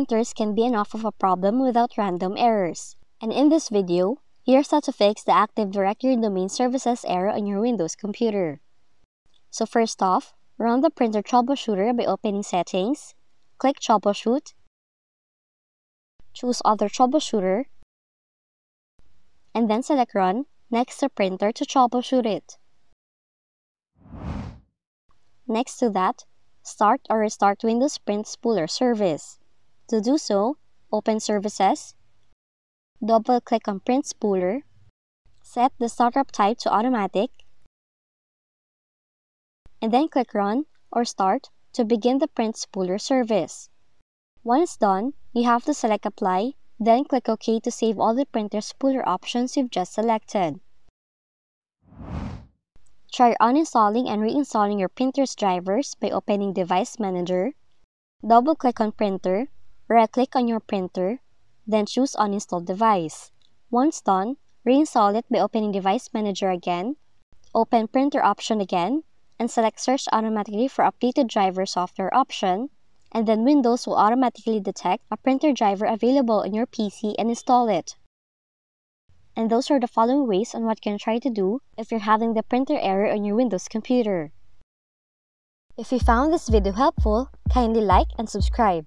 pointers can be enough of a problem without random errors. And in this video, here's how to fix the Active Directory Domain Services error on your Windows computer. So first off, run the printer troubleshooter by opening Settings, click Troubleshoot, choose Other Troubleshooter, and then select Run next to Printer to troubleshoot it. Next to that, start or restart Windows Print Spooler service. To do so, open Services, double-click on Print Spooler, set the startup type to automatic, and then click Run or Start to begin the Print Spooler service. Once done, you have to select Apply, then click OK to save all the printer spooler options you've just selected. Try uninstalling and reinstalling your printer's drivers by opening Device Manager, double-click on Printer, right-click on your printer, then choose Uninstall Device. Once done, reinstall it by opening Device Manager again, open Printer option again, and select Search Automatically for Updated Driver Software option, and then Windows will automatically detect a printer driver available on your PC and install it. And those are the following ways on what you can try to do if you're having the printer error on your Windows computer. If you found this video helpful, kindly like and subscribe.